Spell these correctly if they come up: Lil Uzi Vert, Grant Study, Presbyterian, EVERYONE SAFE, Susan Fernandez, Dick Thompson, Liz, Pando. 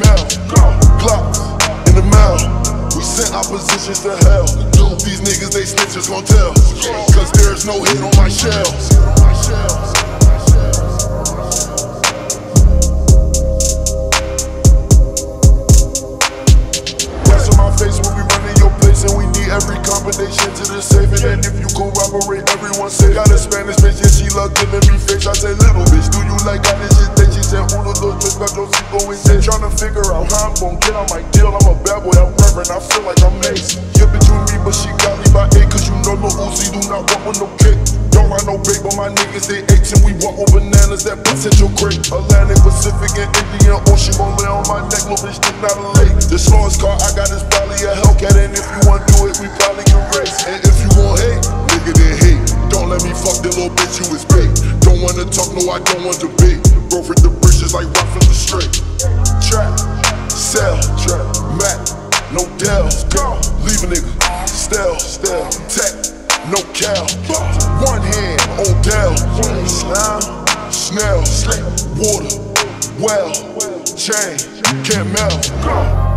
that mound. Clocks in the mound. We sent our positions to hell. These niggas, they snitches gon' tell. Cause there's no hit on my shelves. Every combination to the safe, and if you corroborate, everyone's safe. Got a Spanish bitch, yeah, she love giving me face. I say, little bitch, do you like that? She said, uno, dos, tres, cuatro, cinco, and six. Tryna figure out how I'm gon' get on my deal. I'm a bad boy, I'm reverend, I feel like I'm ace. Yeah, bitch, you me, but she got me by eight. Cause you know Lil Uzi do not want with no kick. Don't ride no big, but my niggas, they apes. And we walk on bananas, that potential great. Atlantic, Pacific, and Indian Ocean gon' lay on my neck, little bitch, do not a lake. This Lawrence car I got is probably a Hellcat, and if you want do it, we probably can race. And if you want hate, nigga, then hate. Don't let me fuck the little bitch, you is bait. Don't wanna talk, no, I don't want to debate. Bro, for the bridges like rock from the straight. Trap, sell, trap, Mac, no dells. Leave a nigga, stale, tech, no cow. One hand, Odell, slime, snail, water, well, chain, can't melt.